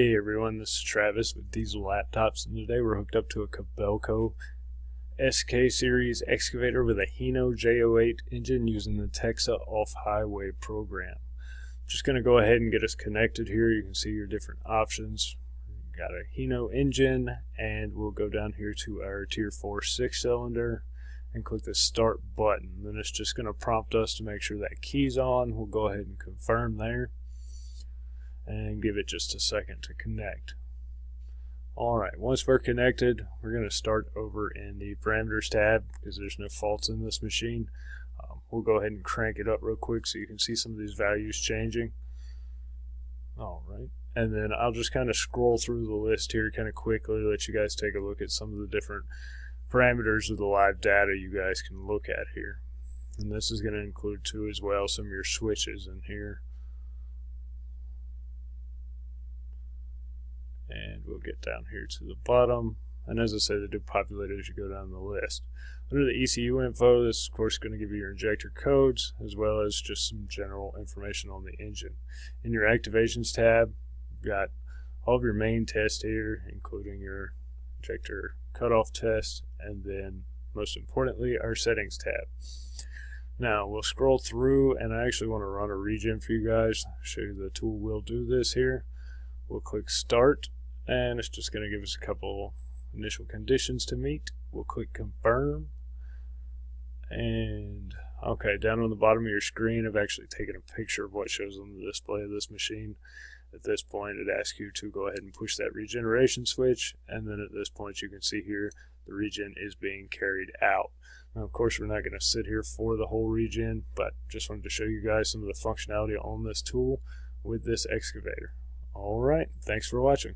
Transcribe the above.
Hey everyone, this is Travis with Diesel Laptops, and today we're hooked up to a Kobelco SK series excavator with a Hino J08 engine using the TEXA off-highway program. Just going to go ahead and get us connected here. You can see your different options. We've got a Hino engine, and we'll go down here to our Tier 4 6-cylinder and click the Start button. Then it's just going to prompt us to make sure that key's on. We'll go ahead and confirm there and give it just a second to connect. Alright, once we're connected, we're going to start over in the parameters tab because there's no faults in this machine. We'll go ahead and crank it up real quick so you can see some of these values changing. Alright, and then I'll just kind of scroll through the list here kind of quickly, let you guys take a look at some of the different parameters of the live data you guys can look at here. And this is going to include too as well some of your switches in here. And we'll get down here to the bottom, and as I say, they do populate as you go down the list. Under the ECU info, this is of course going to give you your injector codes as well as just some general information on the engine. In your activations tab, you've got all of your main tests here, including your injector cutoff test, and then most importantly our settings tab. Now we'll scroll through, and I actually want to run a regen for you guys. I'll show you the tool will do this here. We'll click Start, and it's just going to give us a couple initial conditions to meet. We'll click Confirm, and okay, down on the bottom of your screen I've actually taken a picture of what shows on the display of this machine. At this point it asks you to go ahead and push that regeneration switch, and then at this point you can see here the regen is being carried out. Now of course we're not going to sit here for the whole regen, but just wanted to show you guys some of the functionality on this tool with this excavator. Alright, thanks for watching.